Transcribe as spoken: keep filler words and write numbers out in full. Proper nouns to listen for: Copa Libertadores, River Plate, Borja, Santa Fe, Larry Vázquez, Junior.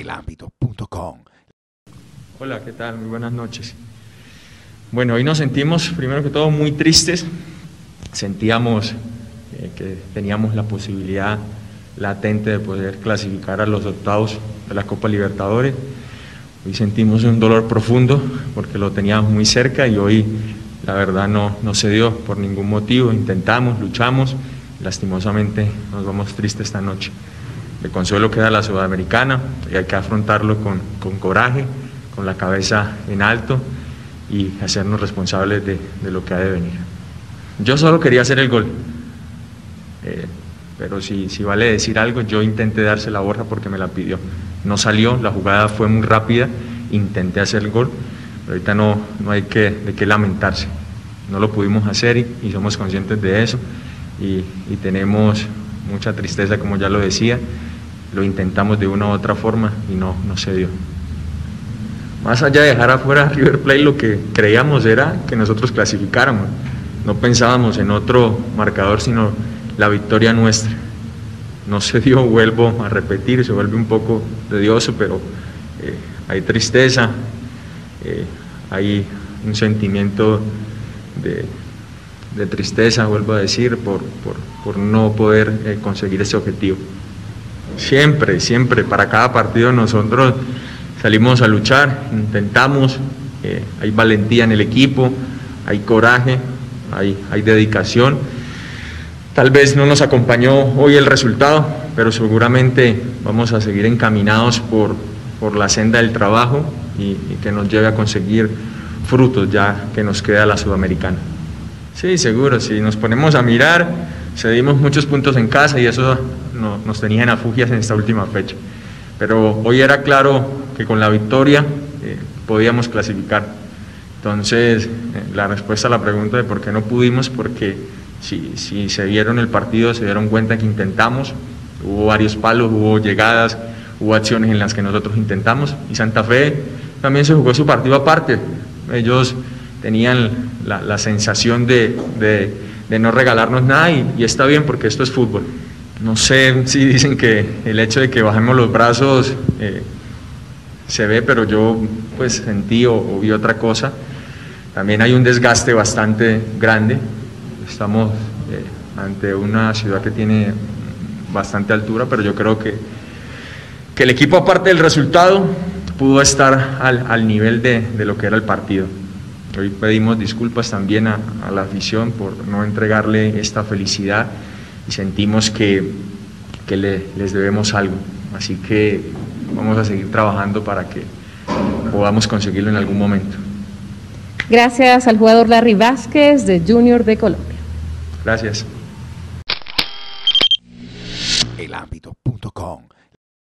el ámbito punto com. Hola, ¿qué tal? Muy buenas noches. Bueno, hoy nos sentimos, primero que todo, muy tristes. Sentíamos eh, que teníamos la posibilidad latente de poder clasificar a los octavos de la Copa Libertadores. Hoy sentimos un dolor profundo porque lo teníamos muy cerca y hoy la verdad no, no se dio por ningún motivo. Intentamos, luchamos, lastimosamente nos vamos tristes esta noche. De consuelo queda la Sudamericana y hay que afrontarlo con, con coraje, con la cabeza en alto y hacernos responsables de, de lo que ha de venir. Yo solo quería hacer el gol, eh, pero si, si vale decir algo, yo intenté dársela a Borja porque me la pidió. No salió, la jugada fue muy rápida, intenté hacer el gol, pero ahorita no, no hay que, de qué lamentarse. No lo pudimos hacer y, y somos conscientes de eso y, y tenemos mucha tristeza, como ya lo decía. Lo intentamos de una u otra forma y no, no se dio. Más allá de dejar afuera a River Plate, lo que creíamos era que nosotros clasificáramos. No pensábamos en otro marcador sino la victoria nuestra. No se dio, vuelvo a repetir, se vuelve un poco tedioso, pero eh, hay tristeza, eh, hay un sentimiento de, de tristeza, vuelvo a decir, por, por, por no poder eh, conseguir ese objetivo. Siempre, siempre, para cada partido nosotros salimos a luchar, intentamos, eh, hay valentía en el equipo, hay coraje, hay, hay dedicación. Tal vez no nos acompañó hoy el resultado, pero seguramente vamos a seguir encaminados por, por la senda del trabajo y, y que nos lleve a conseguir frutos ya que nos queda la Sudamericana. Sí, seguro, si nos ponemos a mirar, cedimos muchos puntos en casa y eso no, nos tenía en afugias en esta última fecha. Pero hoy era claro que con la victoria eh, podíamos clasificar. Entonces, eh, la respuesta a la pregunta de por qué no pudimos, porque... Si, si se vieron el partido, se dieron cuenta que intentamos, hubo varios palos, hubo llegadas, hubo acciones en las que nosotros intentamos, y Santa Fe también se jugó su partido aparte. Ellos tenían la, la sensación de, de, de no regalarnos nada y, y está bien porque esto es fútbol. No sé si dicen que el hecho de que bajemos los brazos eh, se ve, pero yo pues sentí o, o vi otra cosa. También hay un desgaste bastante grande. Estamos eh, ante una ciudad que tiene bastante altura, pero yo creo que, que el equipo, aparte del resultado, pudo estar al, al nivel de, de lo que era el partido. Hoy pedimos disculpas también a, a la afición por no entregarle esta felicidad y sentimos que, que le, les debemos algo. Así que vamos a seguir trabajando para que podamos conseguirlo en algún momento. Gracias al jugador Larry Vázquez de Junior de Colombia. Gracias. el ámbito punto com